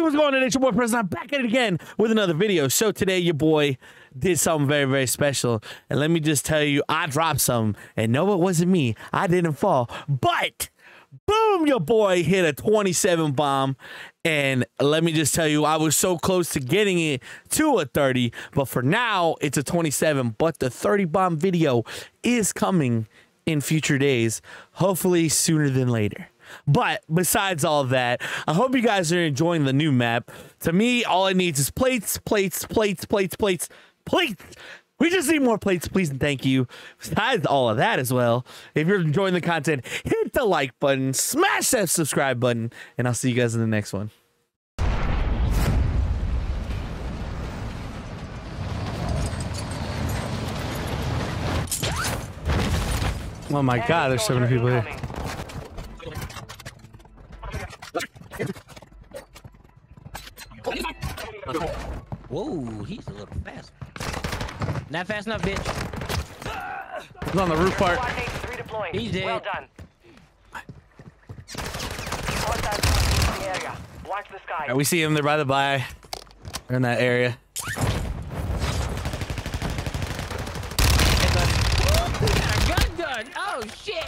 Happy, what's going on? It's your boy President. I'm back at it again with another video. So today your boy did something very, very special. And let me just tell you, I dropped something. And no, it wasn't me. I didn't fall. But boom, your boy hit a 27 bomb. And let me just tell you, I was so close to getting it to a 30. But for now, it's a 27. But the 30 bomb video is coming in future days. Hopefully sooner than later. But besides all that, I hope you guys are enjoying the new map. To me, all it needs is plates, plates, plates, plates, plates, plates. We just need more plates, please and thank you. Besides all of that as well, if you're enjoying the content, hit the like button, smash that subscribe button, and I'll see you guys in the next one. Oh my God, there's so many people here. Whoa, he's a little fast. Not fast enough, bitch. He's on the roof part. He's dead. Well done. Right, we see him there by the by. They're in that area. Gun done. Oh shit!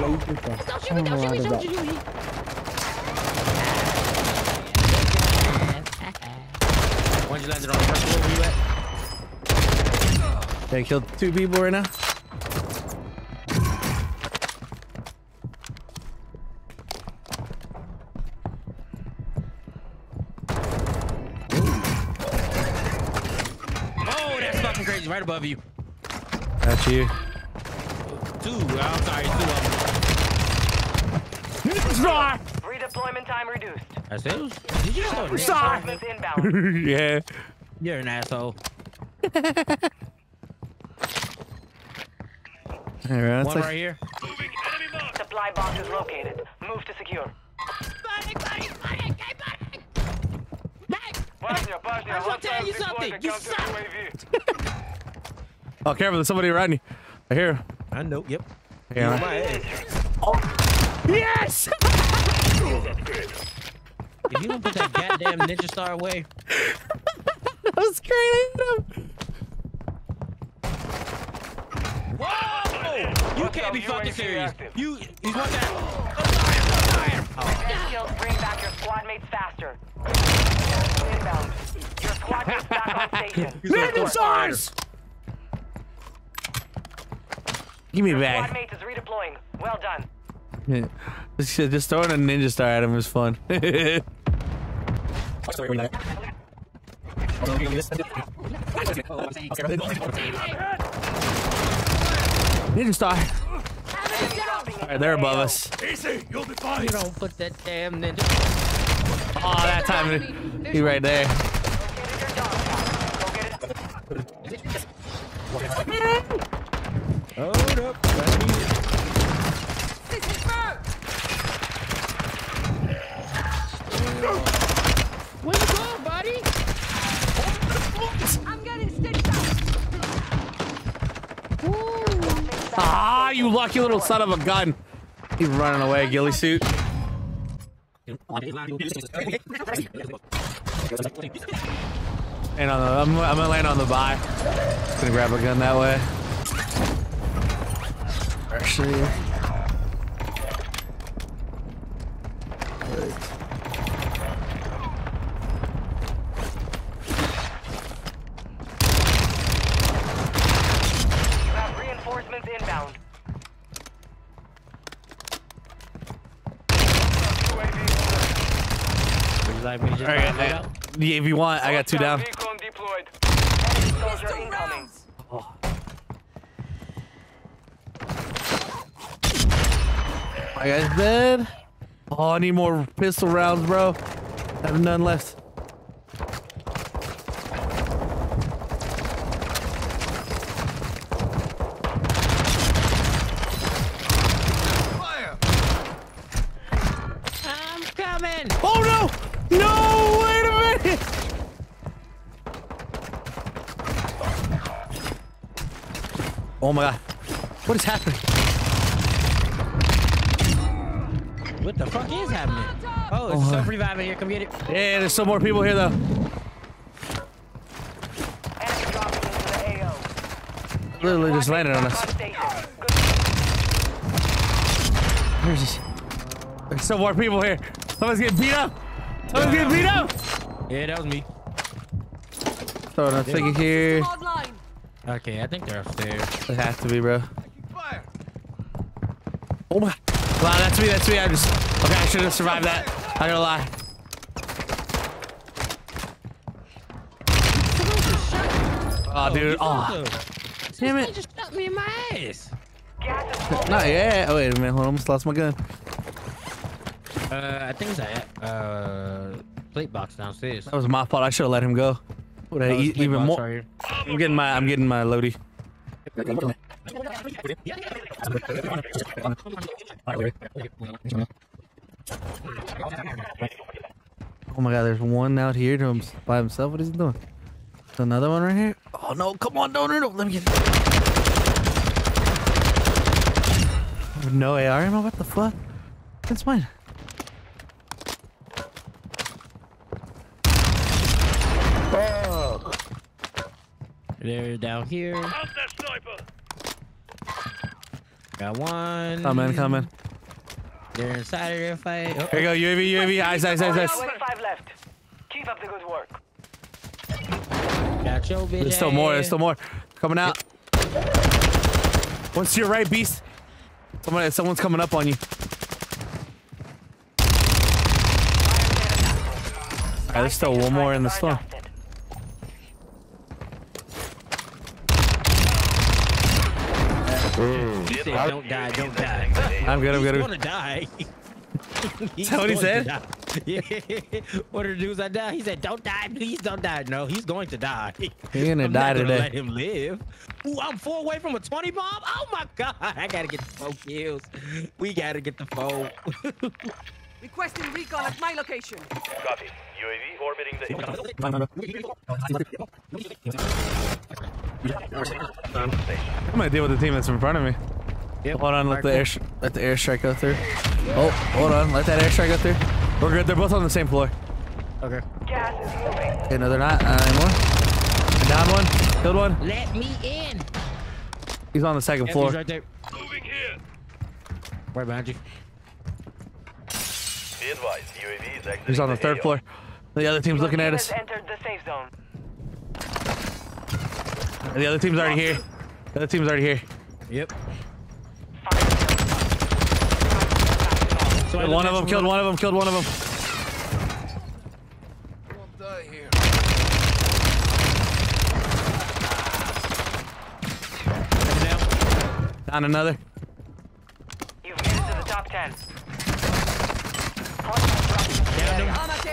Don't shoot me! Don't shoot me! Don't shoot me! Why'd you land it on the first where you at? They killed two people right now. Oh, that's fucking crazy! Right above you. Got you. Two. I'm sorry, two of them. Redeployment time reduced. That's it? Did you know that? Yeah. You're an asshole. Alright, that's one like... right here. Moving enemy mark. Supply box is located. Move to secure. I want to tell you something. You suck. Oh, careful. There's somebody around you. I hear him. I know. Yep. Yeah. Oh. Yes! If you don't put that goddamn ninja star away. That was crazy. Whoa! You can't be fucking serious. You want that? Oh. Bring back your squad mates faster. Inbound. Your squad mates back on station. Ninja stars! Give me back. Squad mates is redeploying. Well done. Yeah. Just throwing a ninja star at him is fun. Ninja star. Alright, they're above us. Easy, you'll be fine. You don't put that damn ninja. Oh, that time he right there. Hold up. Where you going, buddy? I'm getting stitched up. Ah, you lucky little son of a gun. He's running away, ghillie suit. And I'm gonna land on the buy. Just gonna grab a gun that way. Actually. Yeah, if you want, I got two down. Oh. My guy's dead. Oh, I need more pistol rounds, bro. I have none left. I'm coming. Oh no! No! Oh my God, what is happening? What the fuck is happening? Oh, there's some revive in here. Come get it. Yeah, there's some more people here, though. Literally just landed on us. Where is this? There's some more people here. Someone's getting beat up. Someone's getting beat up. Yeah, that was me. Throwing a thingy here. Okay, I think they're upstairs. They have to be, bro. Oh my! Wow, that's me. That's me. I just okay. I should have survived that. I'm not gonna lie. Oh, dude. Oh. Damn it! Just shot me in my ass. Not yet. Oh, wait a minute. Hold on. I almost lost my gun. I think it's that plate box downstairs. That was my fault. I should have let him go. Would I eat even more? Right, I'm getting my Lodi. Oh my God! There's one out here to him by himself. What is he doing? There's another one right here. Oh no! Come on! No! Let me get. No AR ammo. What the fuck? That's mine. Oh. They're down here. Help that sniper. Got one. Come in. They're inside of their fight. Oh. Here you go, UAV, eyes. Five left. Keep up the good work. Got your bitch. There's still more. Coming out. Once you're right, beast. Someone's coming up on you. Alright, there's still one more in the storm. Don't die. I'm good. He's gonna die. Is that what he said? Yeah. What did the dudes I die? He said, "Don't die, please, don't die." No, he's going to die. He's gonna die today. Let him live. Ooh, I'm 4 away from a 20 bomb. Oh my God! I gotta get the 4 kills. We gotta get the 4. Requesting recon at my location. Copy. UAV orbiting the. I'm gonna deal with the team that's in front of me. Yep. Hold on, let the airstrike go through. Oh, hold on, let that airstrike go through. We're good. They're both on the same floor. Okay. Okay, no, they're not anymore. Down one, killed one. Let me in. He's on the second floor. Right there. Moving here. Right behind you. Be advised, UAV is active. He's on the third floor. The other team's looking at us. Entered the safe zone. The other team's already here. Yep. So one of them killed one of them. Don't die here. Down another. You've made it to the top 10.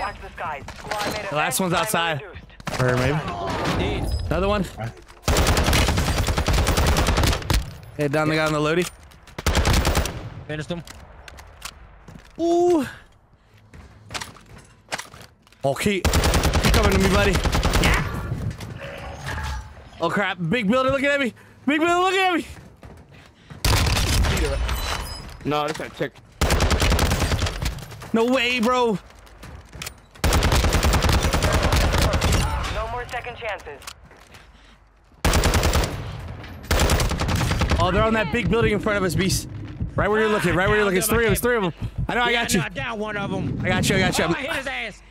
Watch the skies. The last one's outside. Or maybe. Another one. Head down the guy on the Lodi. Finished him. Ooh. Oh, keep coming to me, buddy. Yeah. Oh, crap. Big builder looking at me. No, this ain't tick. No way, bro. No more second chances. Oh, they're on that big building in front of us, Beast. Right where you're looking, It's three of them. I know, I got you. I downed one of them. I got you. Oh, I hit his ass.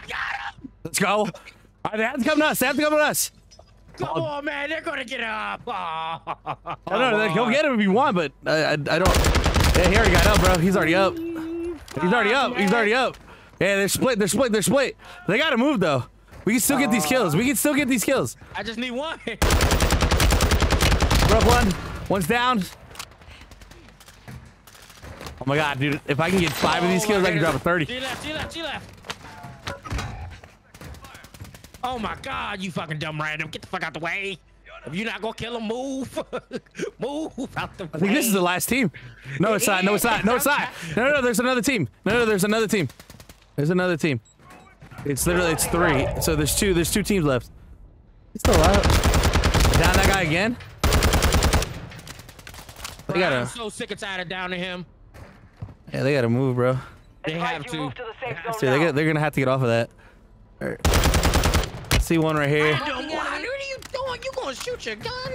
Got him. Let's go. All right, they have to come to us. Come on, man. They're going to get up. Oh, no, go get him if you want, but I don't. Yeah, he already got up, bro. He's already up. Yeah, they're split. They got to move, though. We can still get these kills. I just need one. Broke one. One's down. Oh my God, dude. If I can get 5 of these kills, I can drop a 30. She left. Oh my God, you fucking dumb random. Get the fuck out the way. If you're not gonna kill him, move. Move out the way. I think this is the last team. No, it's not. No, there's another team. It's three. So there's two teams left. It's still out. Down that guy again. I'm so sick and tired of downing him. Yeah, they gotta move, bro. They have to. So they're gonna have to get off of that. All right. I see one right here. What are you doing? You gonna shoot your gun?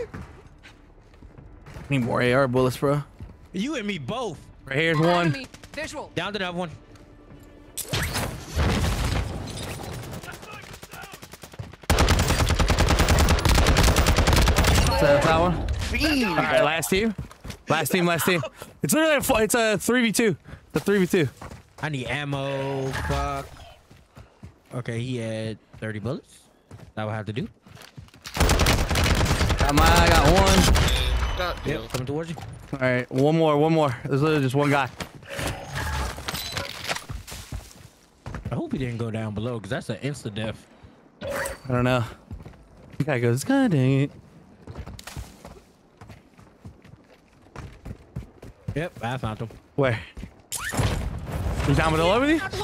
Need more AR bullets, bro. You and me both. Right here's one. Visual. Down to that one. That one. All right, last team. It's literally a 3v2. The 3v2. I need ammo. Fuck. Okay, he had 30 bullets. That will have to do. I got one. Yep, coming towards you. All right, one more. There's literally just one guy. I hope he didn't go down below because that's an insta death. I don't know. The guy goes, God dang it. Yep, I found him. Where? He's down below with you? He's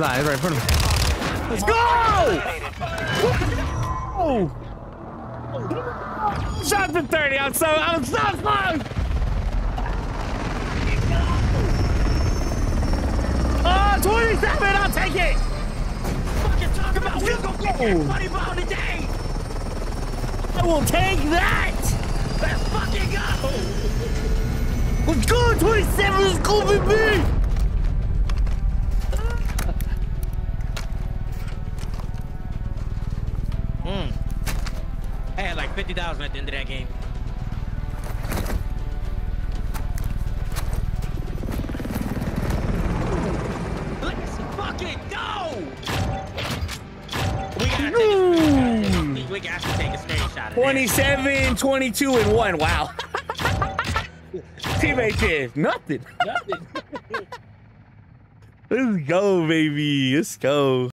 not. He's right in front of me. Let's go! Oh! Shot to 30. I'm so close. Oh, 27. I'll take it. What you talking about? We're gonna get that $20 a day. I will take that. Let's fucking go. Let's go, 27, let's go, baby! I had like 50,000 at the end of that game. Let's fucking go! We got to take a screenshot. 27, 22, and 1, wow. Teammate did nothing. Let's go, baby. Let's go.